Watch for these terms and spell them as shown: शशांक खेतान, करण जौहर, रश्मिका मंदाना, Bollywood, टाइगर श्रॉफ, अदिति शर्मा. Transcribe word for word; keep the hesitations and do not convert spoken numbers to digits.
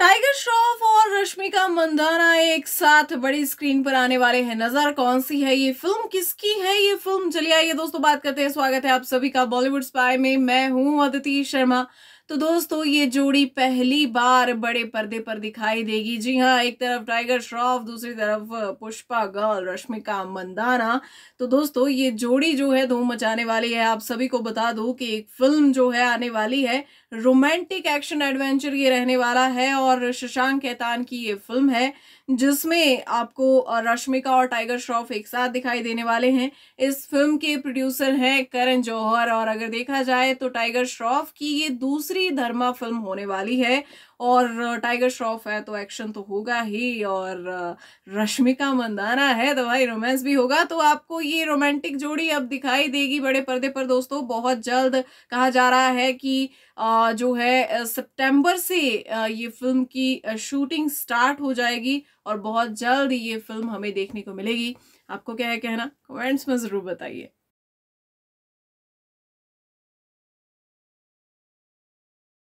टाइगर श्रॉफ और रश्मिका मंदाना एक साथ बड़ी स्क्रीन पर आने वाले हैं नजर। कौन सी है ये फिल्म, किसकी है ये फिल्म, चलिए आइए दोस्तों बात करते हैं। स्वागत है आप सभी का बॉलीवुड स्पाई में, मैं हूँ अदिति शर्मा। तो दोस्तों ये जोड़ी पहली बार बड़े पर्दे पर दिखाई देगी। जी हाँ, एक तरफ टाइगर श्रॉफ, दूसरी तरफ पुष्पा गर्ल रश्मिका मंदाना। तो दोस्तों ये जोड़ी जो है धूम मचाने वाली है। आप सभी को बता दूं कि एक फिल्म जो है आने वाली है, रोमांटिक एक्शन एडवेंचर ये रहने वाला है और शशांक खेतान की ये फिल्म है, जिसमें आपको रश्मिका और टाइगर श्रॉफ एक साथ दिखाई देने वाले हैं। इस फिल्म के प्रोड्यूसर हैं करण जौहर। और अगर देखा जाए तो टाइगर श्रॉफ की ये दूसरी धर्मा फिल्म होने वाली है और टाइगर श्रॉफ है तो एक्शन तो होगा ही, और रश्मिका मंदाना है तो भाई रोमांस भी होगा। तो आपको ये रोमांटिक जोड़ी अब दिखाई देगी बड़े पर्दे पर दोस्तों बहुत जल्द। कहा जा रहा है कि जो है सितंबर से ये फिल्म की शूटिंग स्टार्ट हो जाएगी और बहुत जल्द ये फिल्म हमें देखने को मिलेगी। आपको क्या है कहना, कमेंट्स में ज़रूर बताइए।